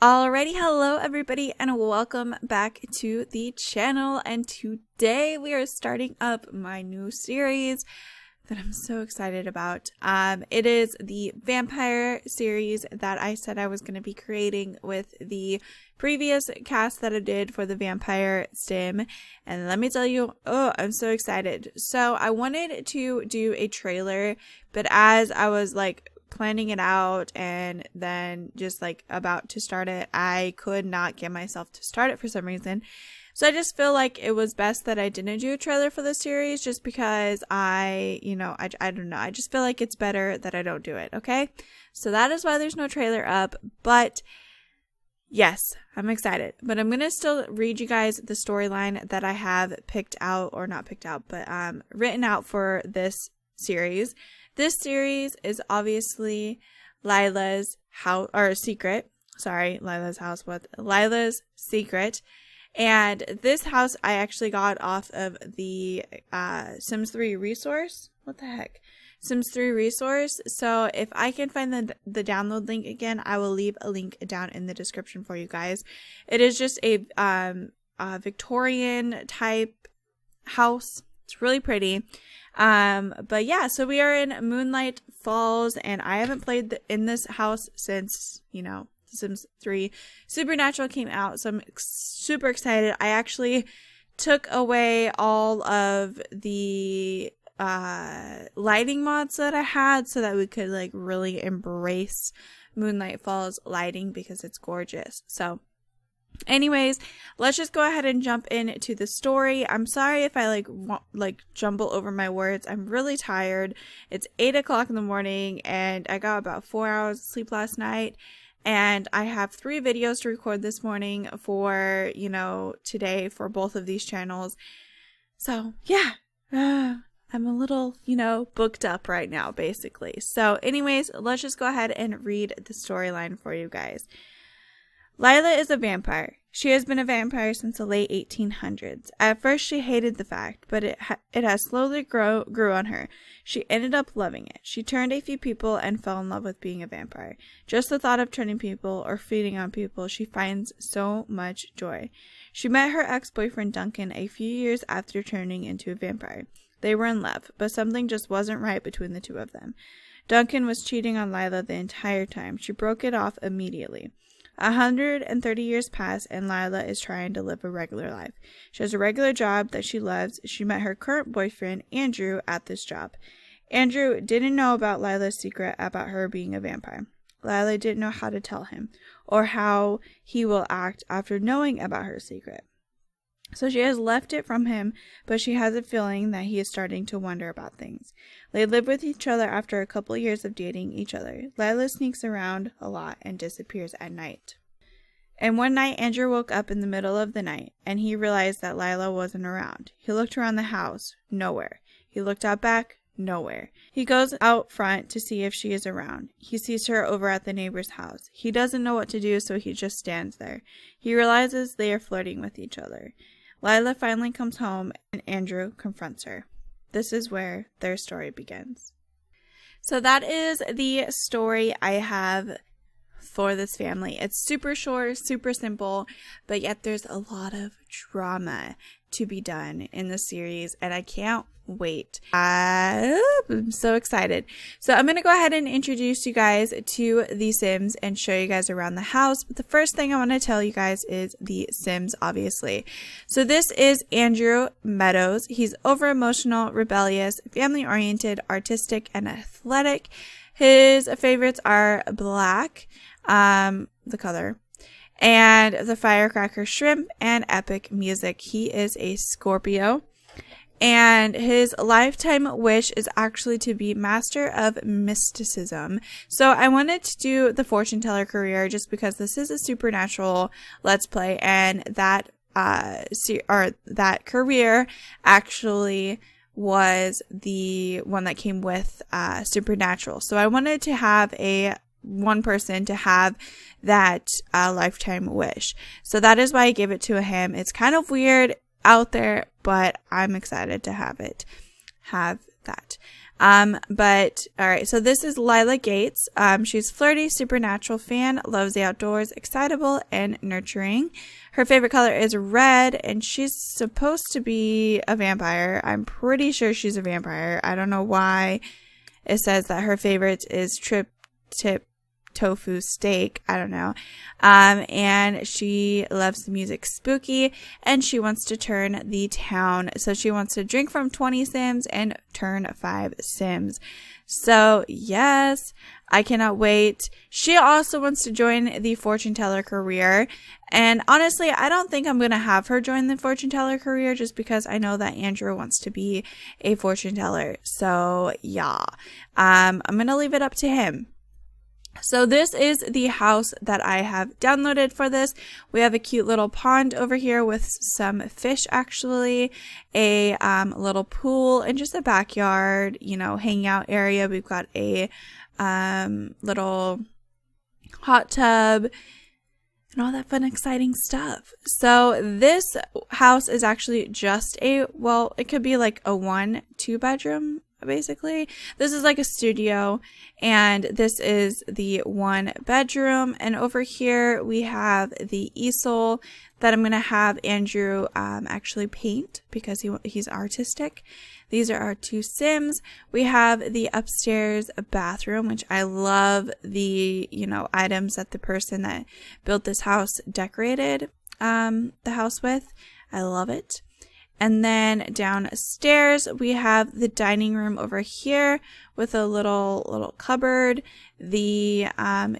Alrighty, hello everybody and welcome back to the channel, and today we are starting up my new series that I'm so excited about. It is the vampire series that I said I was going to be creating with the previous cast that I did for the vampire sim, and let me tell you, oh, I'm so excited. So I wanted to do a trailer, but as I was like planning it out and then just like about to start it, I could not get myself to start it for some reason. So I just feel like it was best that I didn't do a trailer for this series, just because I don't know. I just feel like it's better that I don't do it, okay? So that is why there's no trailer up, but yes, I'm excited. But I'm going to still read you guys the storyline that I have picked out, or not picked out, but written out for this series. This series is obviously Lila's house, or secret. Sorry, Lila's house with Lila's secret. And this house I actually got off of the Sims 3 Resource. What the heck? Sims 3 Resource. So if I can find the download link again, I will leave a link down in the description for you guys. It is just a Victorian type house. It's really pretty. But yeah, so we are in Moonlight Falls, and I haven't played in this house since, you know, The Sims 3 Supernatural came out, so I'm super excited. I actually took away all of the lighting mods that I had so that we could like really embrace Moonlight Falls lighting because it's gorgeous. So anyways, let's just go ahead and jump into the story. I'm sorry if I like jumble over my words. I'm really tired. It's 8 o'clock in the morning and I got about 4 hours of sleep last night. And I have 3 videos to record this morning for, you know, today for both of these channels. So, yeah, I'm a little, you know, booked up right now, basically. So, anyways, let's just go ahead and read the storyline for you guys. Lila is a vampire. She has been a vampire since the late 1800s. At first, she hated the fact, but it has slowly grew on her. She ended up loving it. She turned a few people and fell in love with being a vampire. Just the thought of turning people or feeding on people, she finds so much joy. She met her ex-boyfriend Duncan a few years after turning into a vampire. They were in love, but something just wasn't right between the two of them. Duncan was cheating on Lila the entire time. She broke it off immediately. 130 years pass, and Lila is trying to live a regular life. She has a regular job that she loves. She met her current boyfriend, Andrew, at this job. Andrew didn't know about Lila's secret about her being a vampire. Lila didn't know how to tell him, or how he will act after knowing about her secret. So she has left it from him, but she has a feeling that he is starting to wonder about things. They live with each other after a couple years of dating each other. Lila sneaks around a lot and disappears at night. And one night, Andrew woke up in the middle of the night, and he realized that Lila wasn't around. He looked around the house. Nowhere. He looked out back. Nowhere. He goes out front to see if she is around. He sees her over at the neighbor's house. He doesn't know what to do, so he just stands there. He realizes they are flirting with each other. Lila finally comes home, and Andrew confronts her. This is where their story begins. So that is the story I have for this family. It's super short, super simple, but yet there's a lot of drama to be done in the series, and I can't wait. I'm so excited. So I'm going to go ahead and introduce you guys to The Sims and show you guys around the house. But the first thing I want to tell you guys is The Sims, obviously. So this is Andrew Meadows. He's over-emotional, rebellious, family-oriented, artistic, and athletic. His favorites are black, the color, and the firecracker shrimp, and epic music. He is a Scorpio. And his lifetime wish is actually to be master of mysticism. So I wanted to do the fortune teller career just because this is a supernatural let's play, and that that career actually was the one that came with Supernatural. So I wanted to have one person to have that lifetime wish. So that is why I gave it to him. It's kind of weird out there, but I'm excited to have that. But all right, so this is Lila Gates. She's flirty, supernatural fan, loves the outdoors, excitable and nurturing. Her favorite color is red, and she's supposed to be a vampire. I'm pretty sure she's a vampire. I don't know why it says that her favorite is trip-tip tofu steak. I don't know. And she loves the music spooky, and she wants to turn the town. So she wants to drink from 20 Sims and turn 5 Sims. So yes, I cannot wait. She also wants to join the fortune teller career. And honestly, I don't think I'm going to have her join the fortune teller career just because I know that Andrew wants to be a fortune teller. So yeah, I'm going to leave it up to him. So this is the house that I have downloaded for this. We have a cute little pond over here with some fish, actually, a little pool, and just a backyard, you know, hangout area. We've got a little hot tub and all that fun, exciting stuff. So this house is actually just a, well, it could be like a 1-2 bedroom. Basically, this is like a studio, and this is the 1 bedroom. And over here we have the easel that I'm going to have Andrew actually paint because he's artistic. These are our 2 Sims. We have the upstairs bathroom, which I love the, you know, items that the person that built this house decorated the house with. I love it. And then downstairs, we have the dining room over here with a little cupboard, the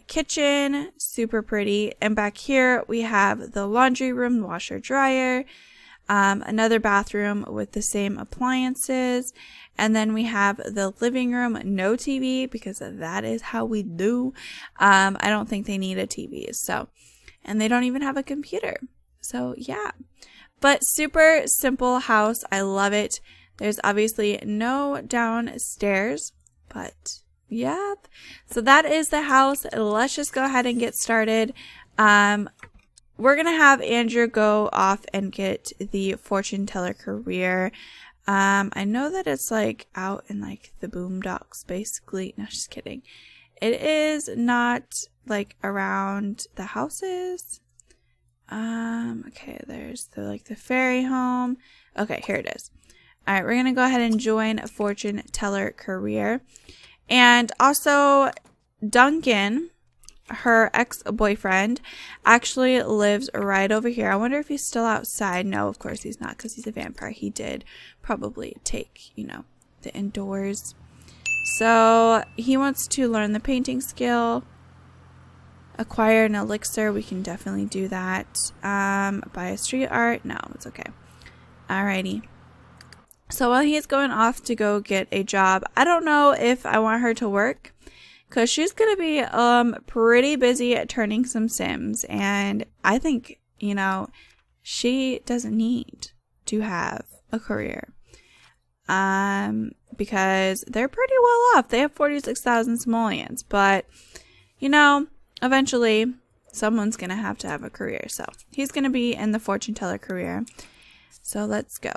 kitchen, super pretty. And back here, we have the laundry room, washer, dryer, another bathroom with the same appliances. And then we have the living room, no TV, because that is how we do. I don't think they need a TV, so. And they don't even have a computer, so yeah. But super simple house. I love it. There's obviously no downstairs, but yep. So that is the house. Let's just go ahead and get started. We're going to have Andrew go off and get the fortune teller career. I know that it's like out in like the boondocks, basically. No, just kidding. It is not like around the houses. Okay, there's the fairy home. Okay, here it is. All right, we're gonna go ahead and join a fortune teller career. And also Duncan, her ex-boyfriend, actually lives right over here. I wonder if he's still outside. No, of course he's not, because he's a vampire. He did probably take, you know, the indoors. So he wants to learn the painting skill. Acquire an elixir, we can definitely do that. Buy a street art, no, it's okay. Alrighty. So while he's going off to go get a job, I don't know if I want her to work, because she's going to be pretty busy at turning some Sims, and I think, you know, she doesn't need to have a career. Because they're pretty well off. They have 46,000 simoleons, but, you know, eventually, someone's going to have a career. So he's going to be in the fortune teller career. So let's go.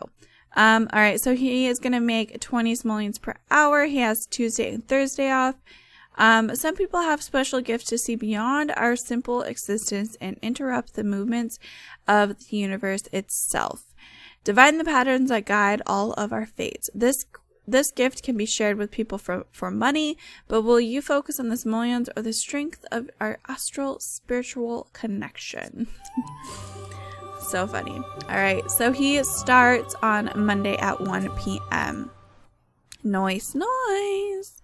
All right. So he is going to make 20 simoleons per hour. He has Tuesday and Thursday off. Some people have special gifts to see beyond our simple existence and interrupt the movements of the universe itself. Divine the patterns that guide all of our fates. This gift can be shared with people for money, but will you focus on the simoleons or the strength of our astral spiritual connection? So funny. All right, so he starts on Monday at 1 p.m. Nice, nice.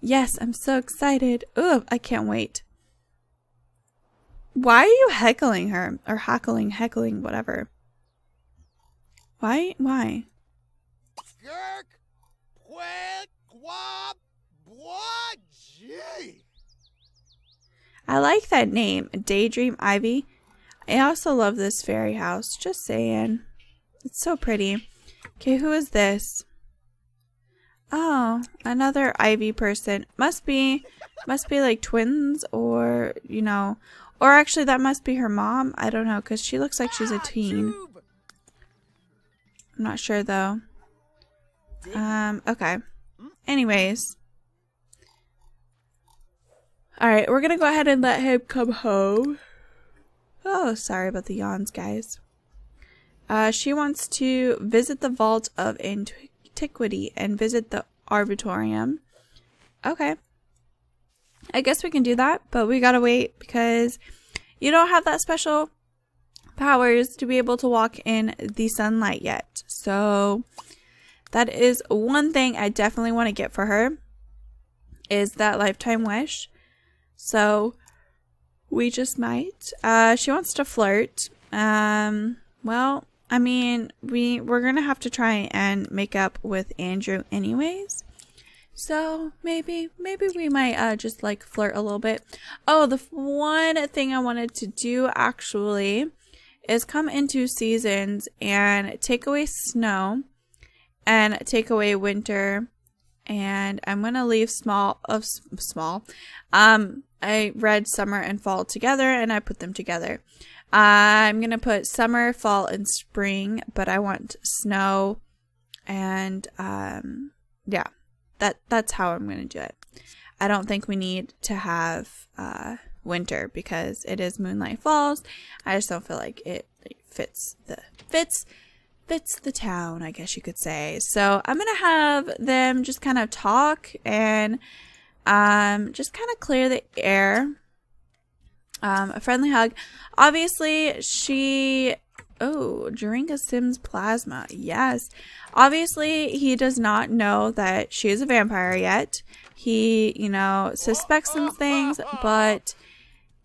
Yes, I'm so excited. Ooh, I can't wait. Why are you heckling her? Or heckling, whatever. Why? Skirk. I like that name, Daydream Ivy. I also love this fairy house, just saying. It's so pretty. Okay, who is this? Oh, another Ivy person. Must be like twins, or, you know, or actually that must be her mom. I don't know, because she looks like she's a teen. I'm not sure though. Okay. Anyways. Alright, we're gonna go ahead and let him come home. Oh, sorry about the yawns, guys. She wants to visit the Vault of Antiquity and visit the Arboretum. Okay. I guess we can do that, but we gotta wait because you don't have that special powers to be able to walk in the sunlight yet. So that is one thing I definitely want to get for her is that lifetime wish. So we just might. She wants to flirt. Well, I mean, we're gonna have to try and make up with Andrew anyways. So maybe we might just like flirt a little bit. Oh, the one thing I wanted to do actually is come into seasons and take away snow and take away winter, and I'm gonna leave I read summer and fall together and I put them together. I'm gonna put summer, fall, and spring, but I want snow and yeah. That's how I'm going to do it. I don't think we need to have winter because it is Moonlight Falls. I just don't feel like it fits the town, I guess you could say. So I'm going to have them just kind of talk and just kind of clear the air. A friendly hug. Obviously, she... Oh, drink a Sim's plasma. Yes. Obviously, he does not know that she is a vampire yet. He, you know, suspects some things, but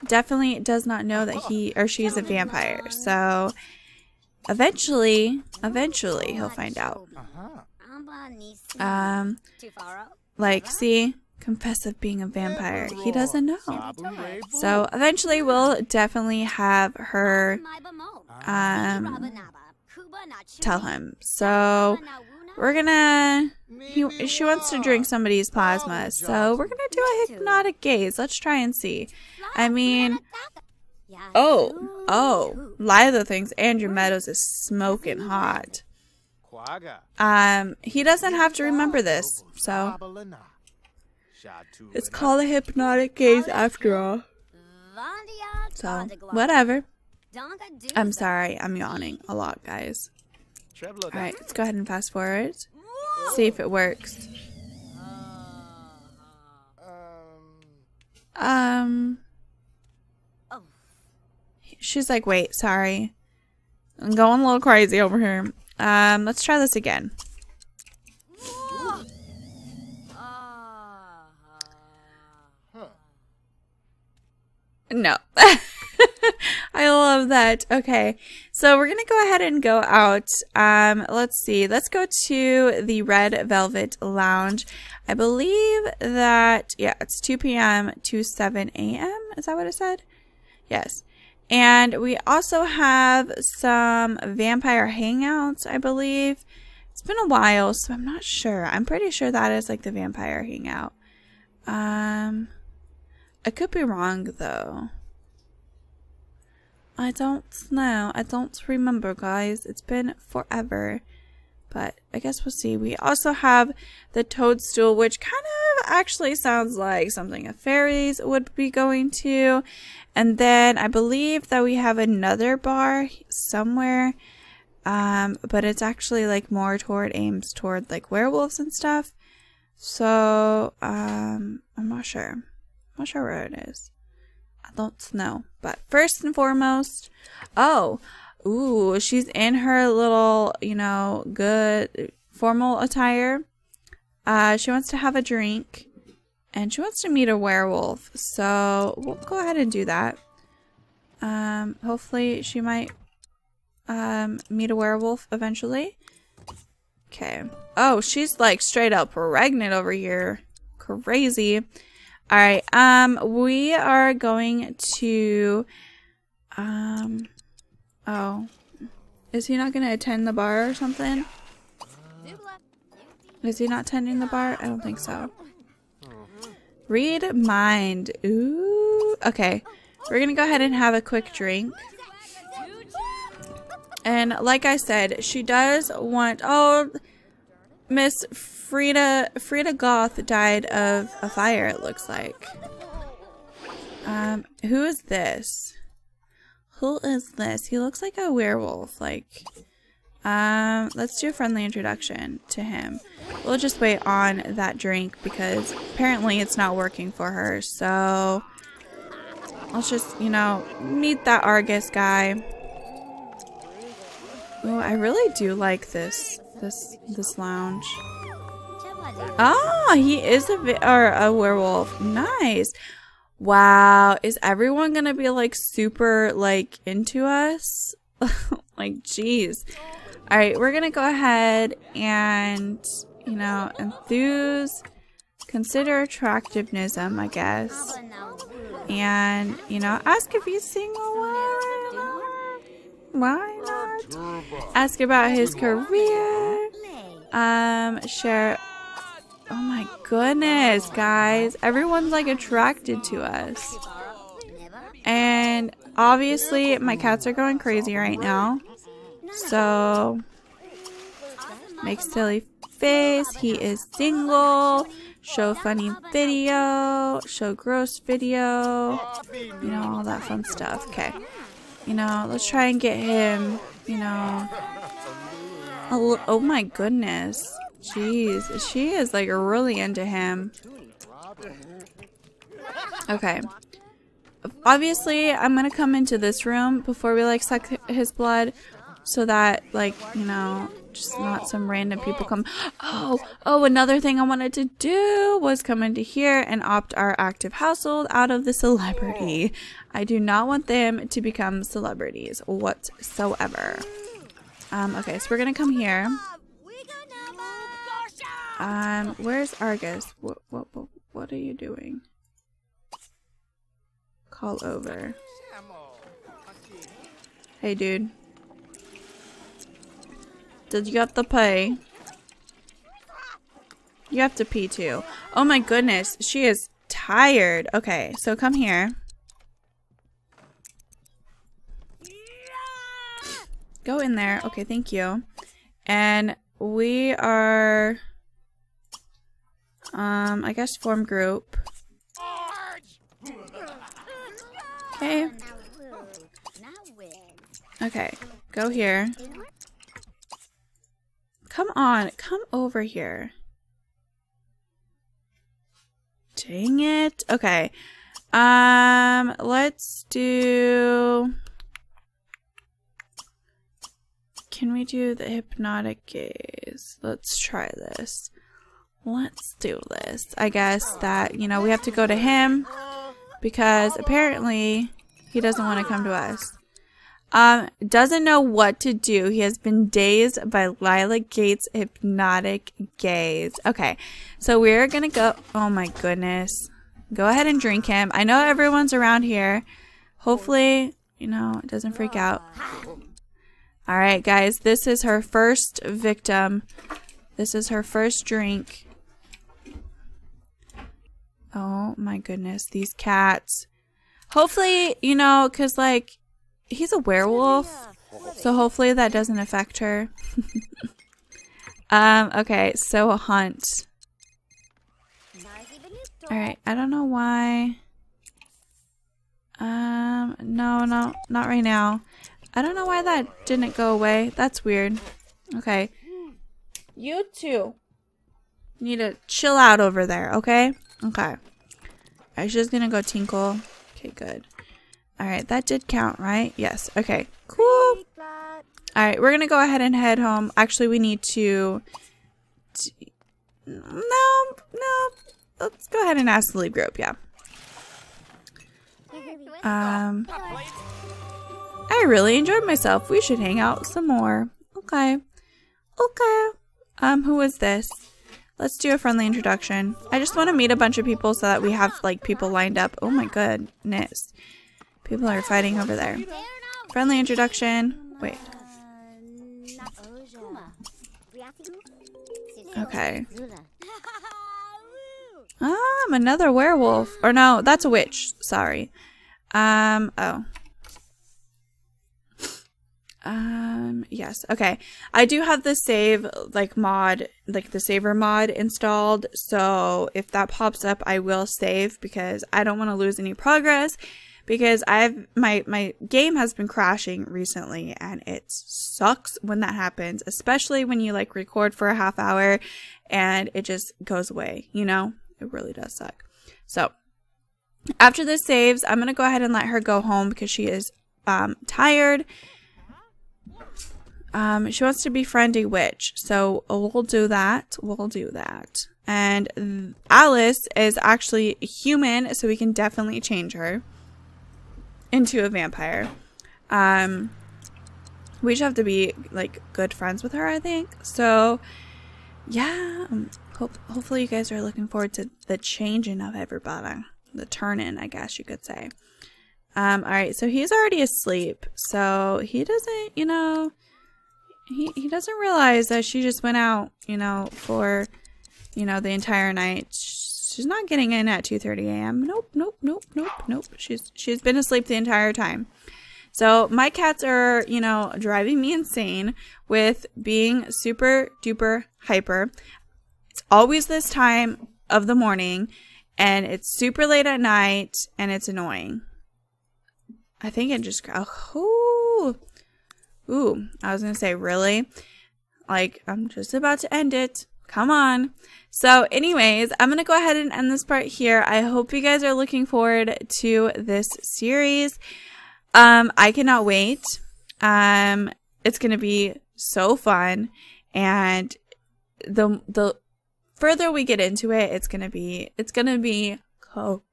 definitely does not know that he or she is a vampire. So, eventually, he'll find out. Like, see? Confess of being a vampire. He doesn't know. So eventually we'll definitely have her tell him. So we're gonna... She wants to drink somebody's plasma, so we're gonna do a hypnotic gaze. Let's try and see. I mean... Oh! Lila thinks Andrew Meadows is smoking hot. He doesn't have to remember this, so... It's called a hypnotic gaze after all. So, whatever. I'm sorry, I'm yawning a lot, guys. Alright, let's go ahead and fast forward. See if it works. She's like, wait, sorry. I'm going a little crazy over here. Let's try this again. No. I love that. Okay. So we're going to go ahead and go out. Let's see. Let's go to the Red Velvet Lounge. I believe that, yeah, it's 2 p.m. to 7 a.m. Is that what it said? Yes. And we also have some vampire hangouts, I believe. It's been a while, so I'm not sure. I'm pretty sure that is like the vampire hangout. I could be wrong, though. I don't know. I don't remember, guys. It's been forever. But I guess we'll see. We also have the Toadstool, which kind of actually sounds like something the fairies would be going to. And then I believe that we have another bar somewhere. But it's actually like more aims toward like werewolves and stuff. So, I'm not sure. I'm not sure where it is. I don't know. But first and foremost, oh, ooh, she's in her little, you know, good formal attire. She wants to have a drink, and she wants to meet a werewolf. So we'll go ahead and do that. Hopefully she might meet a werewolf eventually. Okay. Oh, she's like straight up pregnant over here. Crazy. Alright, we are going to, oh, is he not going to attend the bar or something? Is he not attending the bar? I don't think so. Read mind. Ooh, okay. We're going to go ahead and have a quick drink. And like I said, she does want, oh, Miss Frida Goth died of a fire, it looks like. Who is this? Who is this? He looks like a werewolf, like... let's do a friendly introduction to him. We'll just wait on that drink because apparently it's not working for her, so... Let's just, you know, meet that Argus guy. Oh, I really do like this lounge. Ah, he is a werewolf. Nice. Wow, is everyone gonna be like super like into us? Like, jeez. All right, we're gonna go ahead and, you know, enthuse, consider attractivenism, I guess. And, you know, ask if he's single. Why not? Ask about his career. Share. Oh my goodness, guys. Everyone's like attracted to us. And obviously, my cats are going crazy right now. So, make silly face. He is single. Show funny video. Show gross video. You know, all that fun stuff. Okay. You know, let's try and get him, you know. Oh my goodness. Jeez. She is like really into him. Okay. Obviously, I'm gonna come into this room before we like suck his blood. So that, like, you know, just not some random people come. Oh, another thing I wanted to do was come into here and opt our active household out of the celebrity. I do not want them to become celebrities whatsoever. Okay, so we're gonna come here. Where's Argus? What are you doing? Call over. Hey, dude. Did you have to pee? You have to pee too. Oh my goodness, she is tired. Okay, so come here. Go in there. Okay, thank you. And we are... I guess form group. Okay. Okay, go here. Come on, come over here. Dang it. Okay. Let's do... Can we do the hypnotic gaze? Let's try this. Let's do this. I guess that, you know, we have to go to him because apparently he doesn't want to come to us. Doesn't know what to do. He has been dazed by Lila Gates' hypnotic gaze. Okay, so we're gonna go. Oh my goodness. Go ahead and drink him. I know everyone's around here. Hopefully, you know, it doesn't freak out. Alright, guys, this is her first victim. This is her first drink. Oh my goodness, these cats. Hopefully, you know, because, like, he's a werewolf, so hopefully that doesn't affect her. Okay, so a hunt. Alright, I don't know why. No, not right now. I don't know why that didn't go away. That's weird. Okay. You two need to chill out over there, okay? Okay. I'm just gonna go tinkle. Okay, good. Alright, that did count, right? Yes. Okay, cool. Alright, we're gonna go ahead and head home. Actually, we need to... No. Let's go ahead and ask the lead group, yeah. I really enjoyed myself. We should hang out some more. Okay. Who is this? Let's do a friendly introduction. I just want to meet a bunch of people so that we have, like, people lined up. Oh my goodness. People are fighting over there. Friendly introduction. Wait. Okay. I'm another werewolf. Or no, that's a witch. Sorry. Yes. Okay. I do have the save mod, the saver mod installed. So if that pops up, I will save because I don't want to lose any progress because I've, my game has been crashing recently and it sucks when that happens, especially when you record for a half hour and it just goes away, you know, it really does suck. So after this saves, I'm going to go ahead and let her go home because she is, tired. She wants to befriend a witch, so we'll do that. And Alice is actually human, so we can definitely change her into a vampire. We just have to be, good friends with her, I think. So, yeah. Hopefully you guys are looking forward to the changing of everybody. The turn-in, I guess you could say. Alright, so he's already asleep. So, he doesn't, you know... He doesn't realize that she just went out, you know, for, you know, the entire night. She's not getting in at 2:30 a.m. Nope, nope, nope, nope, nope. She's been asleep the entire time. So my cats are, you know, driving me insane with being super duper hyper. It's always this time of the morning and it's super late at night and it's annoying. I think it just... Oh, ooh, I was going to say, really? I'm just about to end it. Come on. So anyways, I'm going to go ahead and end this part here. I hope you guys are looking forward to this series. I cannot wait. It's going to be so fun. And the further we get into it, it's going to be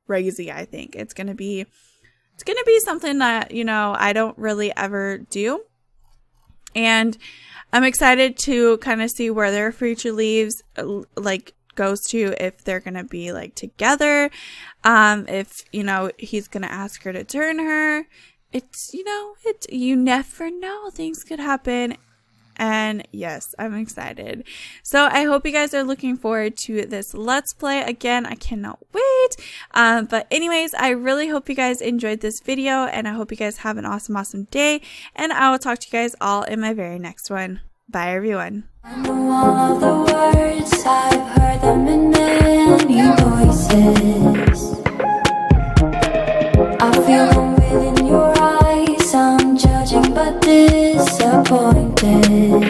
crazy, I think. It's going to be something that, you know, I don't really ever do. And I'm excited to kind of see where their future leaves, goes to, if they're going to be, together, if, you know, he's going to ask her to turn her. It's, you know, you never know. Things could happen. And yes, I'm excited. So I hope you guys are looking forward to this Let's Play. Again, I cannot wait. But anyways, I really hope you guys enjoyed this video and I hope you guys have an awesome, awesome day. And I will talk to you guys all in my very next one. Bye, everyone. I'm the one of the words, I've heard them in many voices. I feel them within your eyes, I'm judging but disappointed.